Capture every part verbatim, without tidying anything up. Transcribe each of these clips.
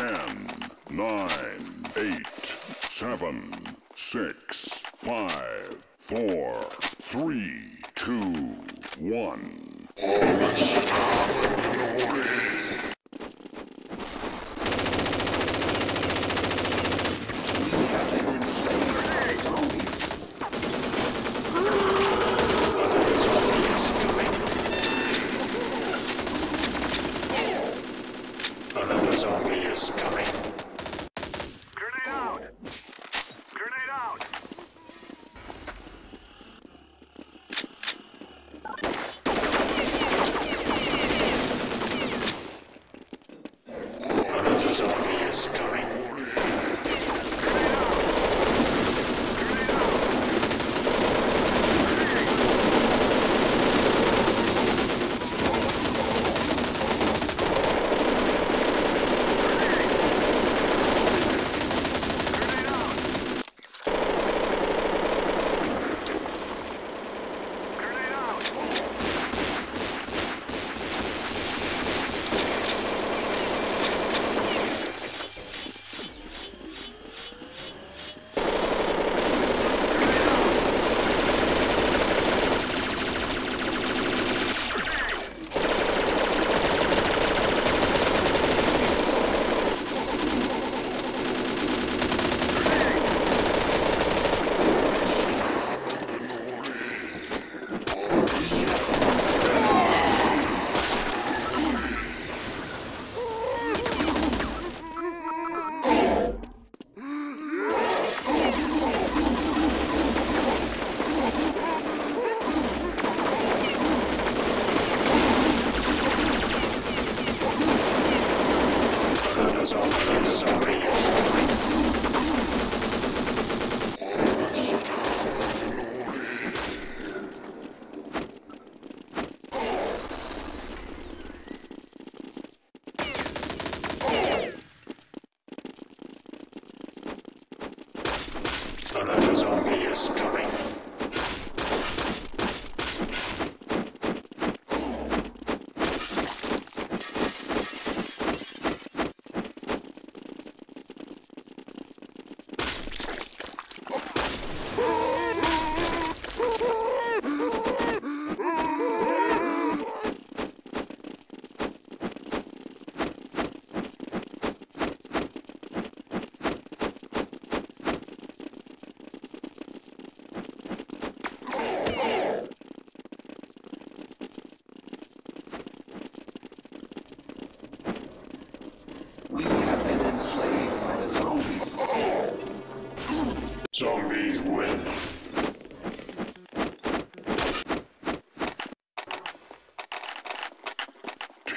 ten, nine, eight, seven, six, five, four, three, two, one.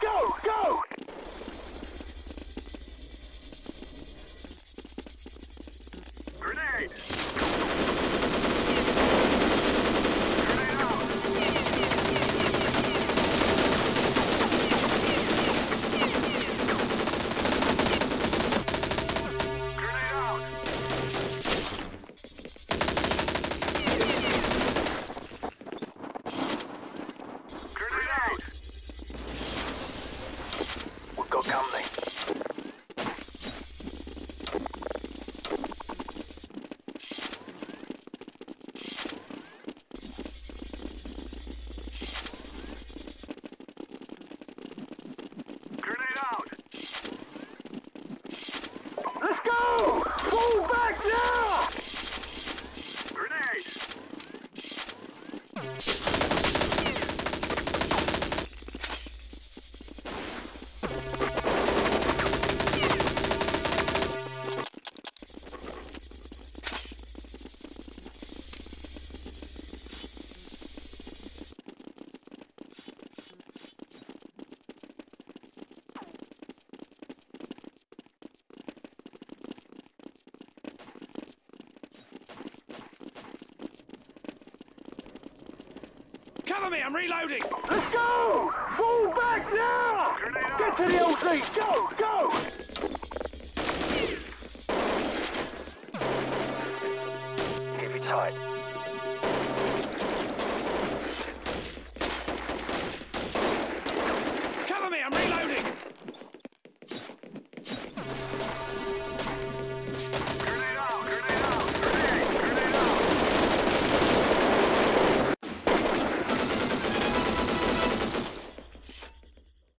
Go, go! Grenade! Grenade out! Grenade out! Cover me, I'm reloading! Let's go! Fall back now! Get to the L Z! Go, go! Keep it tight.